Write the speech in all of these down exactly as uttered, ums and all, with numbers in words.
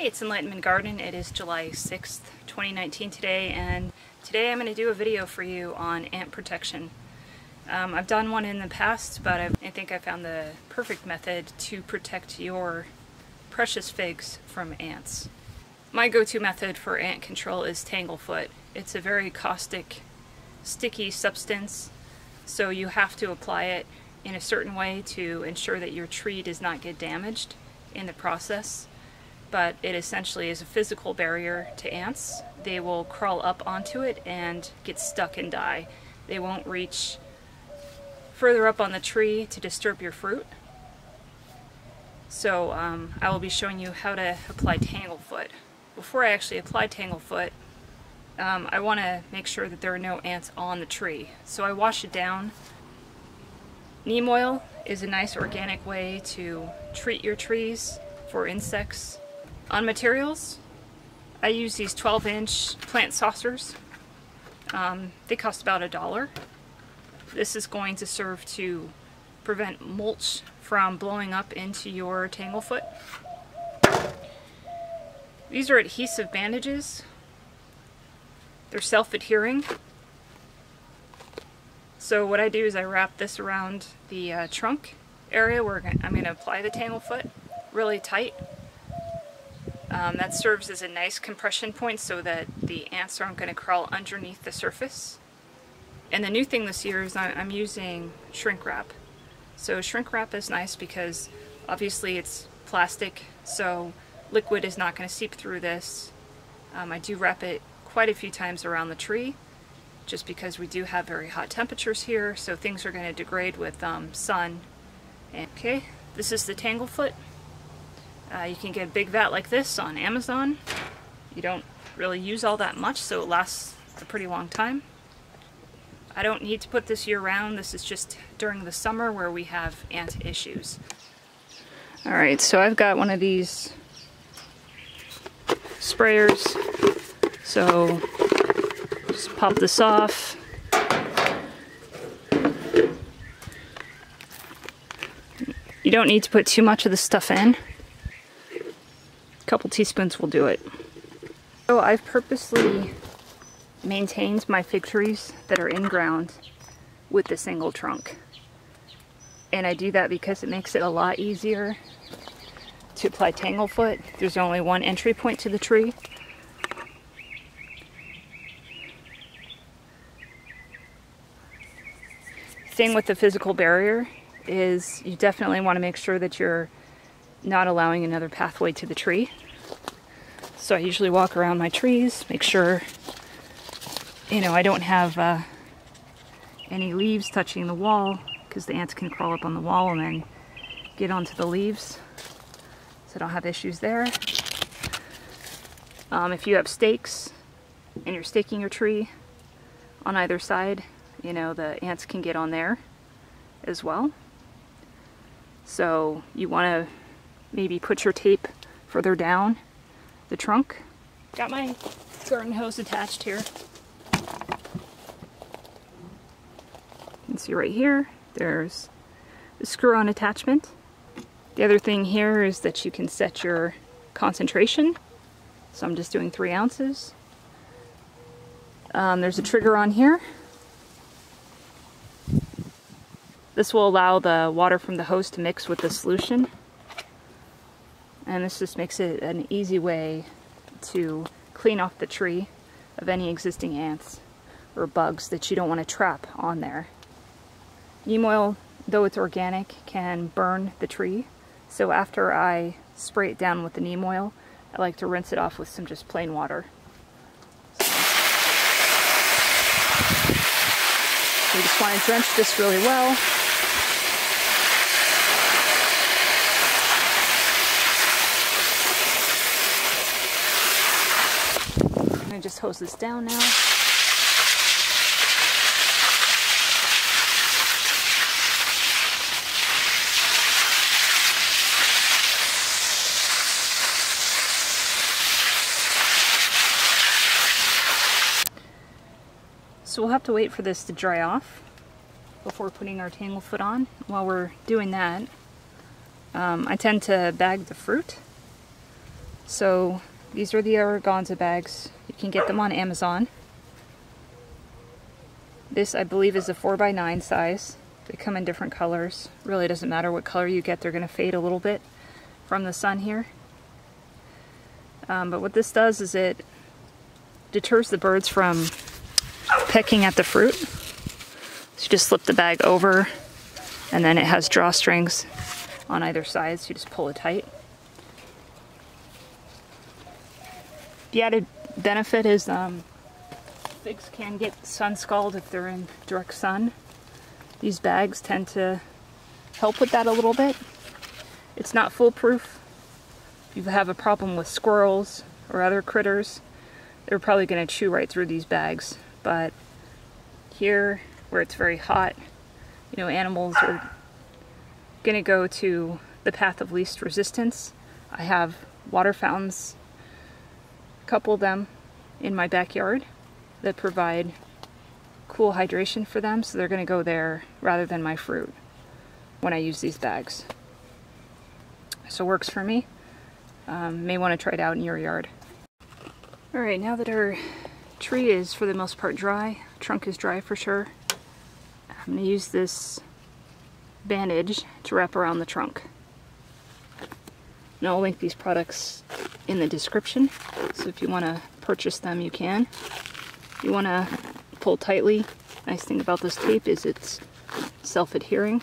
Hey, it's Enlightenment Garden. It is July sixth, twenty nineteen today, and today I'm going to do a video for you on ant protection. Um, I've done one in the past, but I've, I think I found the perfect method to protect your precious figs from ants. My go-to method for ant control is Tanglefoot. It's a very caustic, sticky substance, so you have to apply it in a certain way to ensure that your tree does not get damaged in the process. But it essentially is a physical barrier to ants. They will crawl up onto it and get stuck and die. They won't reach further up on the tree to disturb your fruit. So um, I will be showing you how to apply Tanglefoot. Before I actually apply Tanglefoot, um, I want to make sure that there are no ants on the tree. So I wash it down. Neem oil is a nice organic way to treat your trees for insects. On materials, I use these twelve inch plant saucers. Um, they cost about a dollar. This is going to serve to prevent mulch from blowing up into your Tanglefoot. These are adhesive bandages. They're self-adhering. So what I do is I wrap this around the uh, trunk area where I'm going to apply the Tanglefoot really tight. Um, that serves as a nice compression point so that the ants aren't going to crawl underneath the surface. And the new thing this year is I'm using shrink wrap. So shrink wrap is nice because obviously it's plastic, so liquid is not going to seep through this. Um, I do wrap it quite a few times around the tree just because we do have very hot temperatures here, so things are going to degrade with um, sun. And, okay, this is the Tanglefoot. Uh, you can get a big vat like this on Amazon. You don't really use all that much, so it lasts a pretty long time. I don't need to put this year-round. This is just during the summer where we have ant issues. Alright, so I've got one of these sprayers. So just pop this off. You don't need to put too much of this stuff in. Couple teaspoons will do it. So I've purposely maintained my fig trees that are in ground with the single trunk. And I do that because it makes it a lot easier to apply Tanglefoot. There's only one entry point to the tree. The thing with the physical barrier is you definitely want to make sure that you're not allowing another pathway to the tree. So I usually walk around my trees, make sure, you know, I don't have uh, any leaves touching the wall, because the ants can crawl up on the wall and then get onto the leaves. So I don't have issues there. Um, if you have stakes and you're staking your tree on either side, you know, the ants can get on there as well. So you want to maybe put your tape further down the trunk. Got my garden hose attached here. You can see right here, there's the screw-on attachment. The other thing here is that you can set your concentration. So I'm just doing three ounces. Um, there's a trigger on here. This will allow the water from the hose to mix with the solution. And this just makes it an easy way to clean off the tree of any existing ants or bugs that you don't want to trap on there. Neem oil, though it's organic, can burn the tree. So after I spray it down with the neem oil, I like to rinse it off with some just plain water. So you just want to drench this really well. Just hose this down now. So we'll have to wait for this to dry off before putting our Tanglefoot on. While we're doing that, um, I tend to bag the fruit. So these are the organza bags. You can get them on Amazon. This, I believe, is a four by nine size. They come in different colors. Really doesn't matter what color you get, they're going to fade a little bit from the sun here. Um, but what this does is it deters the birds from pecking at the fruit. So you just slip the bag over, and then it has drawstrings on either side, so you just pull it tight. The added benefit is um, figs can get sun scald if they're in direct sun. These bags tend to help with that a little bit. It's not foolproof. If you have a problem with squirrels or other critters, they're probably going to chew right through these bags. But here, where it's very hot, you know, animals are going to go to the path of least resistance. I have water fountains, a couple of them in my backyard, that provide cool hydration for them, so they're going to go there rather than my fruit when I use these bags. So it works for me. Um, may want to try it out in your yard. All right, now that our tree is for the most part dry, trunk is dry for sure, I'm going to use this bandage to wrap around the trunk. And I'll link these products in the description, so if you want to purchase them, you can. You want to pull tightly. Nice thing about this tape is it's self-adhering.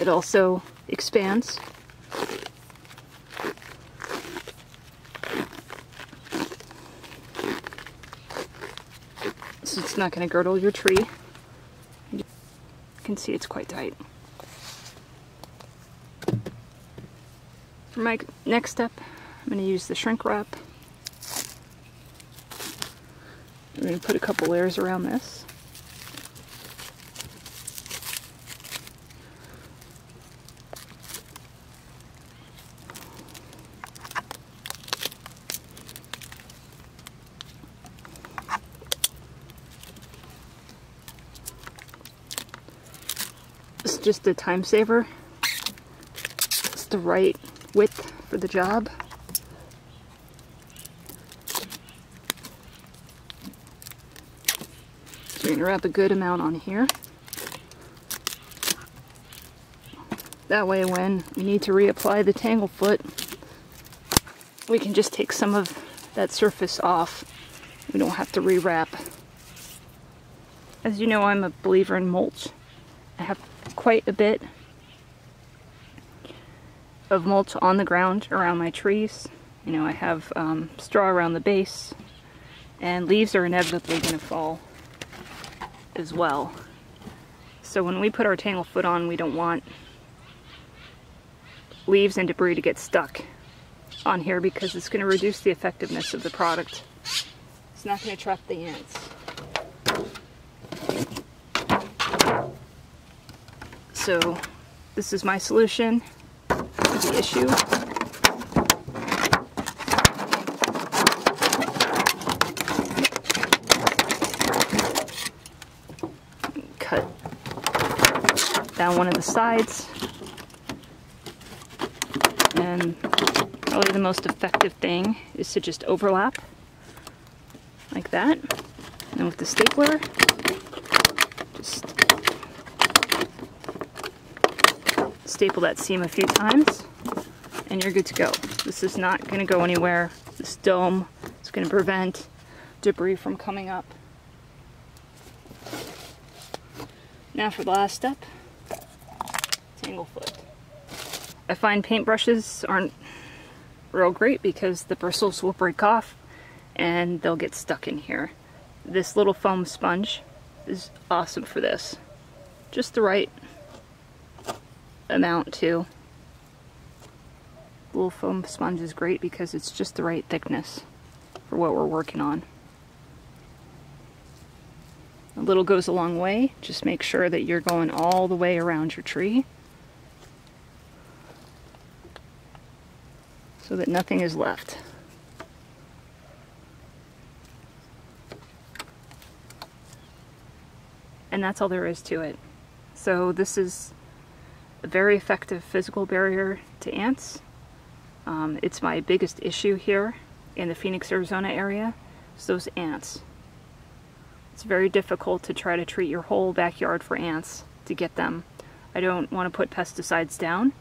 It also expands. So it's not going to girdle your tree. You can see it's quite tight. For my next step, I'm going to use the shrink wrap. I'm going to put a couple layers around this. It's just a time saver. It's the right width for the job. So you're going to wrap a good amount on here. That way when we need to reapply the Tanglefoot, we can just take some of that surface off. We don't have to rewrap. As you know, I'm a believer in mulch. I have quite a bit of mulch on the ground around my trees. You know, I have um, straw around the base, and leaves are inevitably going to fall as well. So when we put our Tanglefoot on, we don't want leaves and debris to get stuck on here, because it's going to reduce the effectiveness of the product. It's not going to trap the ants. So this is my solution. The issue. Cut down one of the sides, and probably the most effective thing is to just overlap like that, and with the stapler just staple that seam a few times, and you're good to go. This is not going to go anywhere. This dome is going to prevent debris from coming up. Now for the last step, Tanglefoot. I find paintbrushes aren't real great because the bristles will break off and they'll get stuck in here. This little foam sponge is awesome for this. Just the right amount too. Little foam sponge is great because it's just the right thickness for what we're working on. A little goes a long way. Just make sure that you're going all the way around your tree so that nothing is left. And that's all there is to it. So this is a very effective physical barrier to ants. Um, it's my biggest issue here in the Phoenix, Arizona area. It's those ants. It's very difficult to try to treat your whole backyard for ants to get them. I don't want to put pesticides down,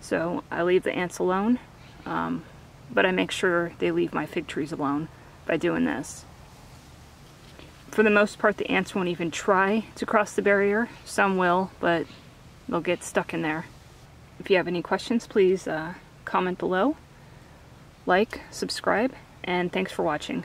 so I leave the ants alone, um, but I make sure they leave my fig trees alone by doing this. For the most part, the ants won't even try to cross the barrier. Some will, but they'll get stuck in there. If you have any questions, please uh, comment below, like, subscribe, and thanks for watching.